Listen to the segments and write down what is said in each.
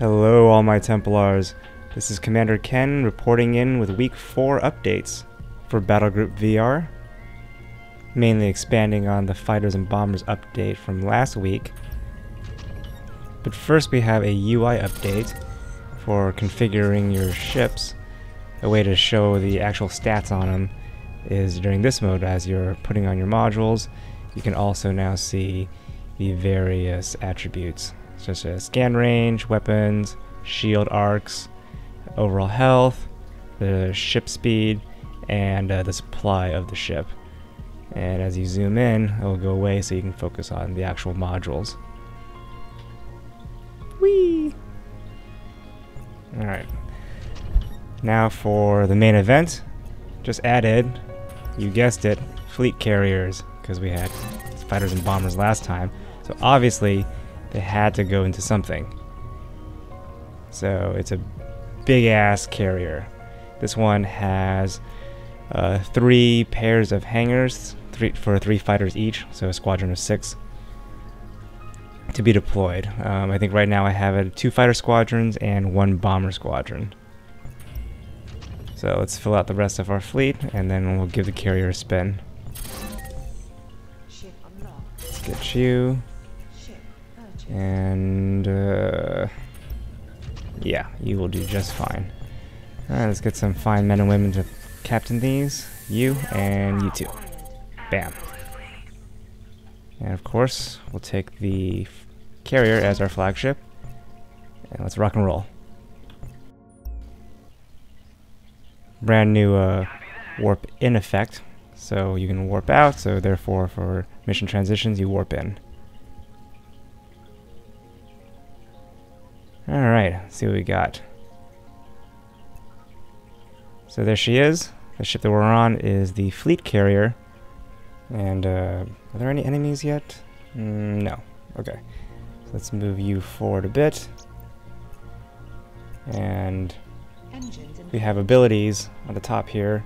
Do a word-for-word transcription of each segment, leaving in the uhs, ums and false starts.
Hello all my Templars, this is Commander Ken reporting in with week four updates for Battlegroup V R, mainly expanding on the Fighters and Bombers update from last week. But first we have a U I update for configuring your ships. A way to show the actual stats on them is during this mode as you're putting on your modules. You can also now see the various attributes, such as scan range, weapons, shield arcs, overall health, the ship speed, and uh, the supply of the ship. And as you zoom in, it will go away so you can focus on the actual modules. Whee! Alright. Now for the main event, just added, you guessed it, fleet carriers, because we had fighters and bombers last time. So obviously, they had to go into something. So it's a big-ass carrier. This one has uh, three pairs of hangars, three for three fighters each, so a squadron of six to be deployed. Um, I think right now I have it two fighter squadrons and one bomber squadron. So let's fill out the rest of our fleet, and then we'll give the carrier a spin. Let's get you. And uh, yeah, you will do just fine. Alright, let's get some fine men and women to captain these. You and you too. Bam. And of course, we'll take the carrier as our flagship. And let's rock and roll. Brand new uh, warp in effect. So you can warp out, so therefore for mission transitions you warp in. Alright, see what we got. So there she is. The ship that we're on is the fleet carrier. And, uh, are there any enemies yet? Mm, no. Okay. So let's move you forward a bit. And we have abilities on the top here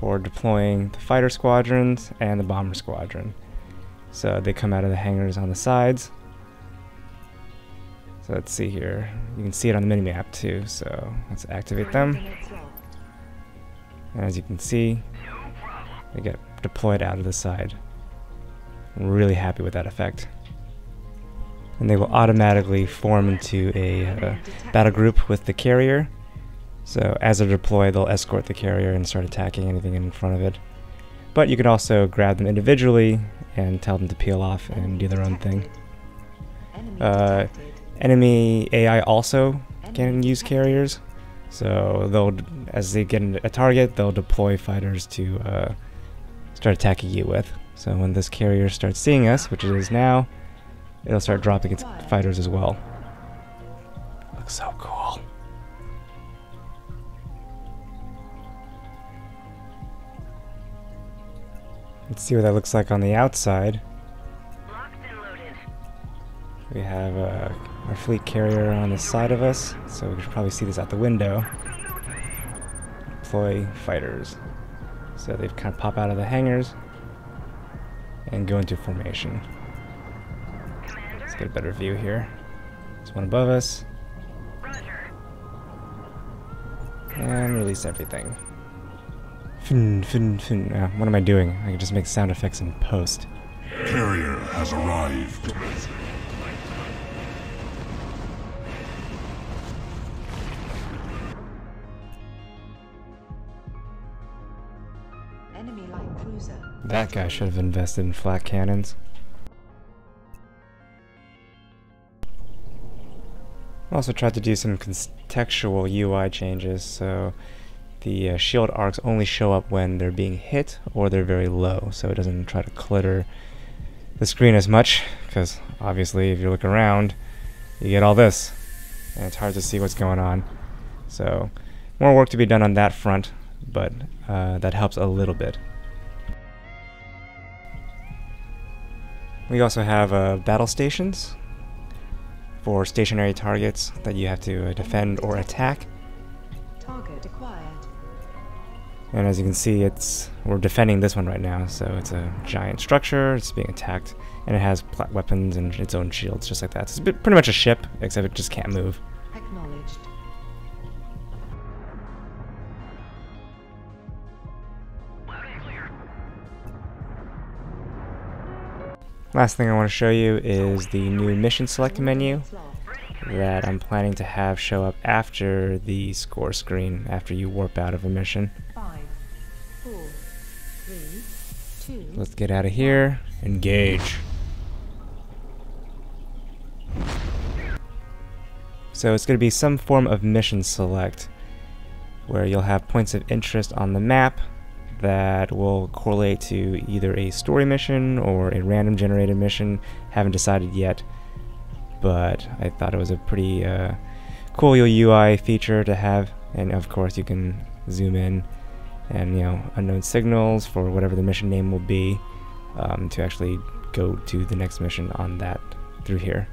for deploying the fighter squadrons and the bomber squadron. So they come out of the hangars on the sides. So let's see here. You can see it on the minimap too, so let's activate them. And as you can see, they get deployed out of the side. I'm really happy with that effect. And they will automatically form into a uh, battle group with the carrier. So as they're deployed, they'll escort the carrier and start attacking anything in front of it. But you can also grab them individually and tell them to peel off and do their own thing. Uh, Enemy A I also can use carriers, so they'll, as they get a target, they'll deploy fighters to uh, start attacking you with. So when this carrier starts seeing us, which it is now, it'll start dropping its fighters as well. Looks so cool. Let's see what that looks like on the outside. We have uh, our fleet carrier on the side of us, so we should probably see this out the window. Deploy fighters. So they kind of pop out of the hangars and go into formation. Let's get a better view here. There's one above us. And release everything. Fin, fin, fin. Uh, what am I doing? I can just make sound effects in post. Carrier has arrived. That guy should have invested in flat cannons. I also tried to do some contextual U I changes, so the uh, shield arcs only show up when they're being hit or they're very low, so it doesn't try to clutter the screen as much, because obviously if you look around, you get all this, and it's hard to see what's going on. So more work to be done on that front, but uh, that helps a little bit. We also have uh, battle stations for stationary targets that you have to uh, defend or attack. Target acquired. And as you can see, it's we're defending this one right now, so it's a giant structure, it's being attacked, and it has plat weapons and its own shields, just like that. So it's pretty much a ship, except it just can't move. acknowledged. Last thing I want to show you is the new mission select menu that I'm planning to have show up after the score screen, after you warp out of a mission. Let's get out of here. Engage. So it's going to be some form of mission select where you'll have points of interest on the map that will correlate to either a story mission or a random generated mission. Haven't decided yet, but I thought it was a pretty uh, cool U I feature to have. And of course you can zoom in and, you know, unknown signals for whatever the mission name will be um, to actually go to the next mission on that through here.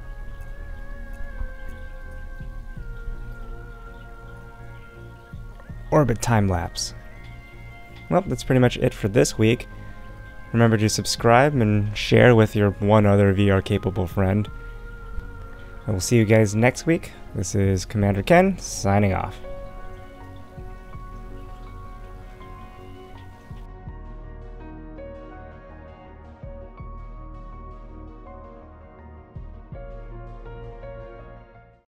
Orbit time lapse. Well, that's pretty much it for this week. Remember to subscribe and share with your one other V R capable friend. I will see you guys next week. This is Commander Ken signing off.